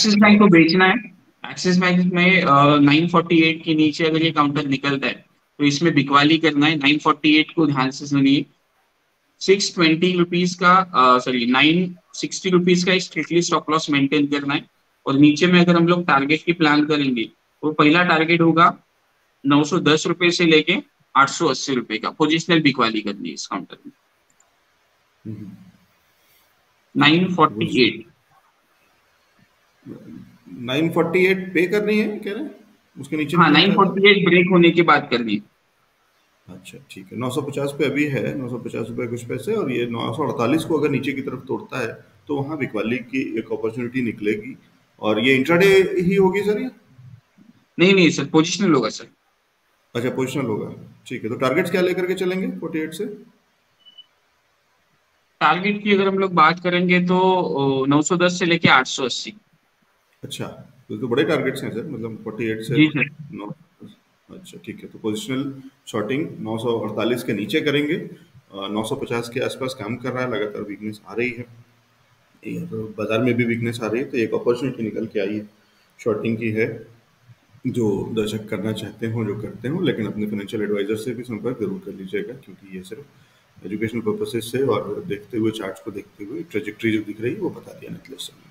Axis bank को बेचना है, एक्सिस बैंक में 948 के नीचे अगर ये काउंटर निकलता है तो इसमें बिकवाली करना है। 948 को ध्यान से सुनिए, 620 रुपीज का 960 रुपीज का स्ट्रिक्टली स्टॉप लॉस मेंटेन करना है। और नीचे में अगर हम लोग टारगेट की प्लान करेंगे तो पहला टारगेट होगा 910 रुपये से लेके 880 रुपये का, पोजिशनल बिकवाली करनी है इस काउंटर में। 948 पे करनी है कह रहे हैं, उसके नीचे हाँ 948 ब्रेक होने के बाद करनी है। अच्छा ठीक है, 950 पे अभी है, 950 रुपये कुछ पैसे, और ये 948 को अगर नीचे की तरफ तोड़ता है तो वहाँ बिकवाली की एक अपॉर्चुनिटी निकलेगी। और ये इंट्राडे ही होगी सर? ये नहीं नहीं सर, पोजिशनल होगा सर। अच्छा पोजिशनल होगा, ठीक है। तो टारगेट्स क्या लेकर के चलेंगे 48 से? टारगेट की अगर हम लोग बात करेंगे तो 910 से लेके 880। अच्छा तो बड़े टारगेट्स हैं सर, मतलब 48 से 9। अच्छा ठीक है, तो पोजिशनल शॉर्टिंग 948 के नीचे करेंगे, 950 के आसपास काम कर रहा है, लगातार वीकनेस आ रही है, तो बाजार में भी वीकनेस आ रही है, तो एक अपॉर्चुनिटी निकल के आई है शॉर्टिंग की है। जो दर्शक करना चाहते हो, जो करते हो, लेकिन अपने फाइनेंशियल एडवाइजर से भी संपर्क जरूर कर लीजिएगा, क्योंकि ये सिर्फ एजुकेशनल पर्पसेस से और देखते हुए चार्ट्स को देखते हुए ट्रेजेक्ट्री जो दिख रही है वो बता दिया निकले।